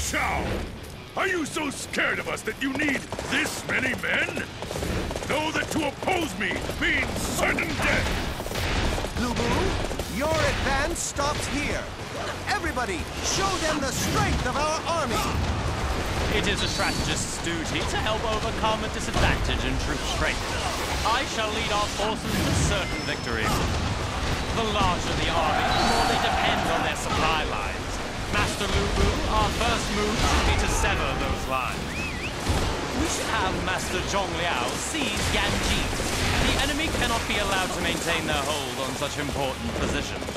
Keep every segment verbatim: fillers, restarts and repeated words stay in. Shao! Are you so scared of us that you need this many men? Know that to oppose me means certain death! Lü Bu, your advance stops here. Everybody, show them the strength of our army! It is a strategist's duty to help overcome a disadvantage in troop strength. I shall lead our forces to certain victory. The larger the army, the more they depend on their supply lines. Master Lü Bu, our first move should be to sever those lines. We should have Master Zhongliao seize Yanji. The enemy cannot be allowed to maintain their hold on such important positions.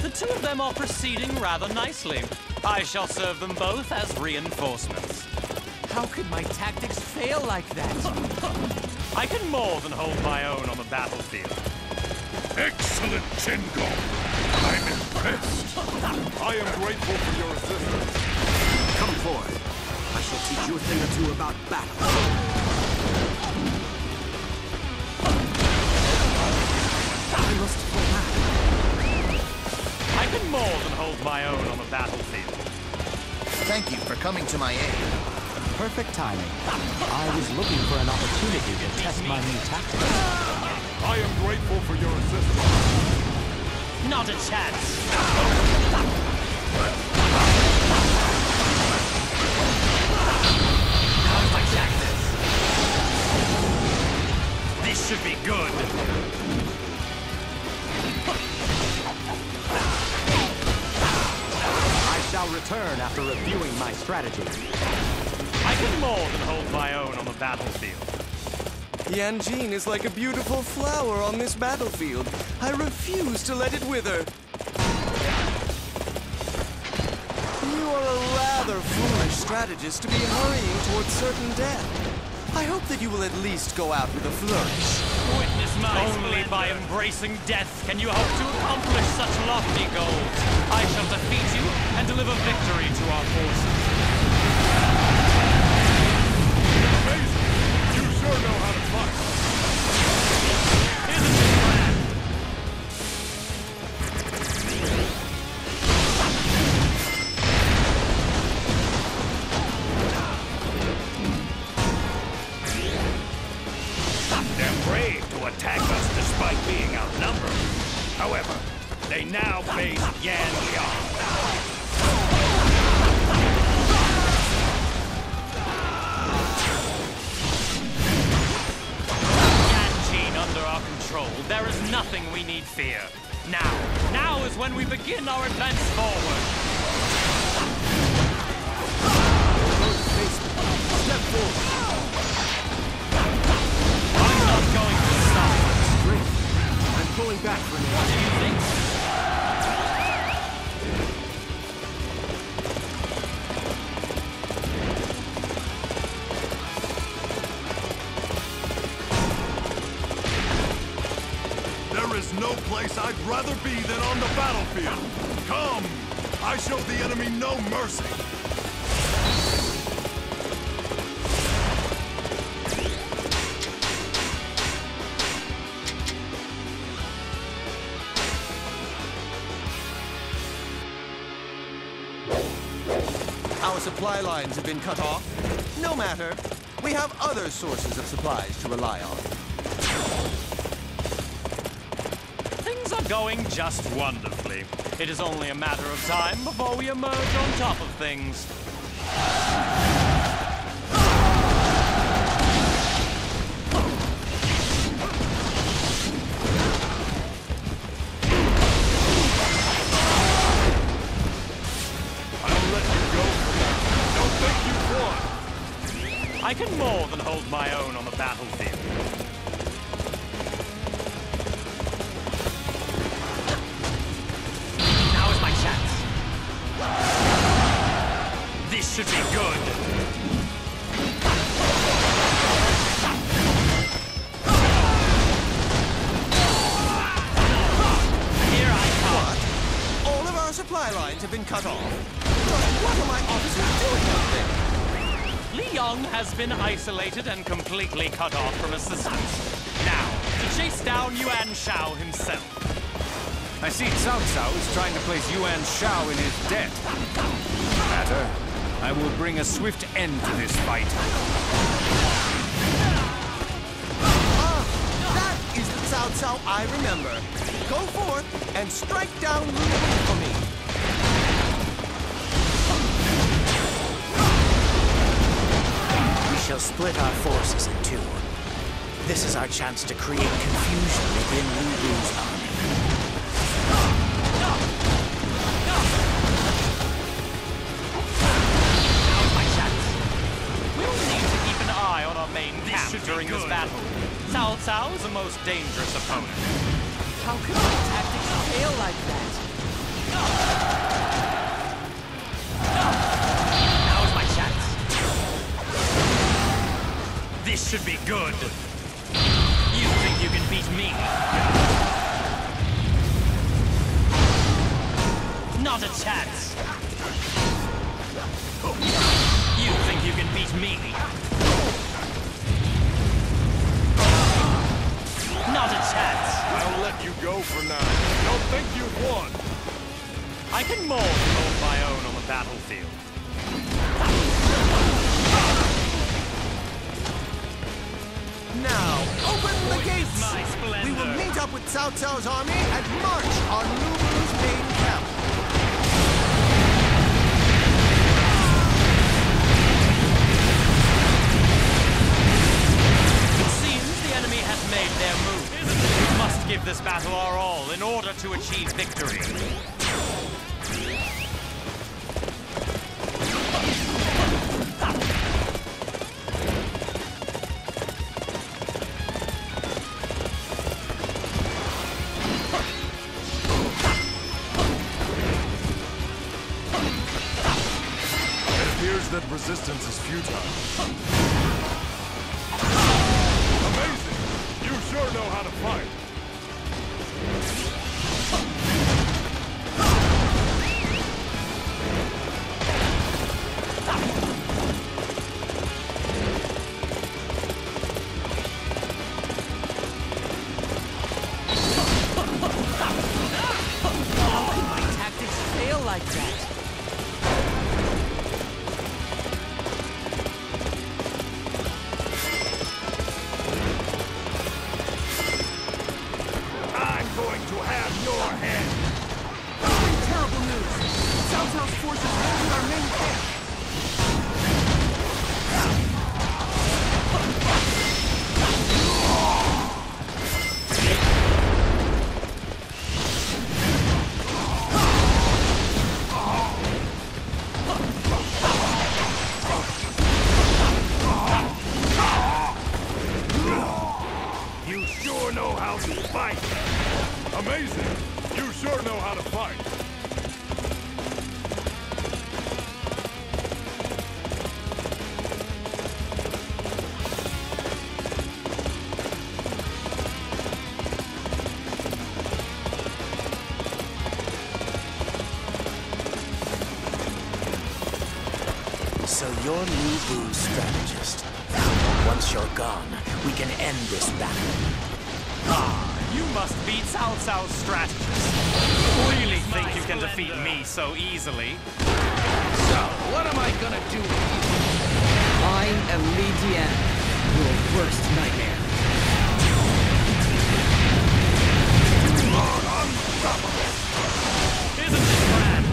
The two of them are proceeding rather nicely. I shall serve them both as reinforcements. How could my tactics fail like that? I can more than hold my own on the battlefield. Excellent, Chen Gong. I'm impressed. I am grateful for your assistance. Come forward. I shall teach you a thing or two about battle. I must fall back. I can more than hold my own on the battlefield. Thank you for coming to my aid. Perfect timing. I was looking for an opportunity to test my new tactics. I am grateful for your assistance. Not a chance. How's my tactics? This should be good. I shall return after reviewing my strategy. I can more than hold my own on the battlefield. Yanjin is like a beautiful flower on this battlefield. I refuse to let it wither. You are a rather foolish strategist to be hurrying towards certain death. I hope that you will at least go out with a flourish. Witness my Only splendor. By embracing death can you hope to accomplish such lofty goals. I shall defeat you and deliver victory to our forces. I sure know how to fight. Here's a big plan. They're brave to attack us despite being outnumbered. However, they now face Yan Liang. There is nothing we need fear. Now, now is when we begin our advance forward. Step forward. I'm not going to stop. Great. I'm pulling back from you. What do you think? No place I'd rather be than on the battlefield. Come! I show the enemy no mercy. Our supply lines have been cut off. No matter. We have other sources of supplies to rely on. Going just wonderfully. It is only a matter of time before we emerge on top of things. I'll let you go. Don't think you won. I can more than hold my own on the battlefield. This should be good. Here I come. What? All of our supply lines have been cut off. What are my officers doing out there? Li Yong has been isolated and completely cut off from assistance. Now, to chase down Yuan Shao himself. I see Cao Cao is trying to place Yuan Shao in his debt. No matter, I will bring a swift end to this fight. Ah, that is the Cao Cao I remember. Go forth and strike down Lü Bu for me. We shall split our forces in two. This is our chance to create confusion within Lü Bu's army. No! No! Now's my chance. We'll need to keep an eye on our main camp this during this battle. Cao Cao is the most dangerous opponent. How could my tactics fail like that? No! No! Now's my chance. This should be good. You think you can beat me? Not a chance! You think you can beat me? Not a chance! I'll let you go for now. Don't think you've won! I can more than hold my own on the battlefield. Now, open the gates! We will meet up with Cao Cao's army and march on Lü Bu's main camp. It seems the enemy has made their move. We must give this battle our all in order to achieve victory. That resistance is futile. Amazing! You sure know how to fight. How could my tactics fail like that? So you're Lü Bu's strategist. Once you're gone, we can end this battle. Ah, you must be Cao Cao's strategist. Really think you can defeat me so easily? So, what am I gonna do? I am Lee Diane, your worst nightmare. Isn't this grand?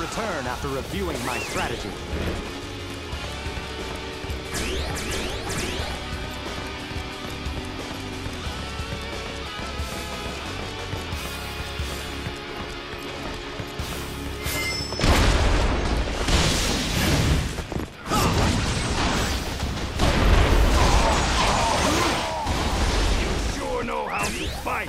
Return after reviewing my strategy. You sure know how to fight.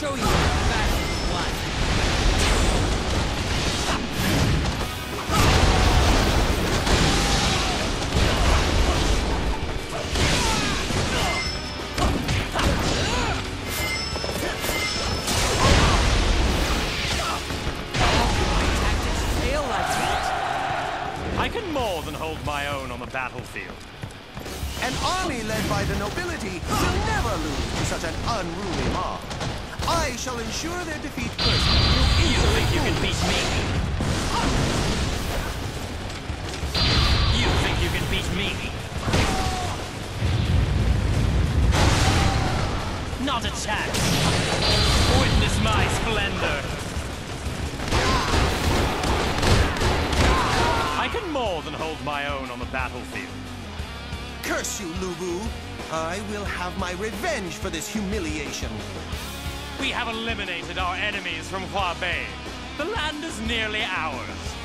show you back one. Fail like that. I can more than hold my own on the battlefield. An army led by the nobility will never lose to such an unruly mob. I shall ensure their defeat first. You think you can beat me? You think you can beat me? Not a chance. Witness my splendor. I can more than hold my own on the battlefield. Curse you, Lü Bu. I will have my revenge for this humiliation. We have eliminated our enemies from Hua Bei. The land is nearly ours.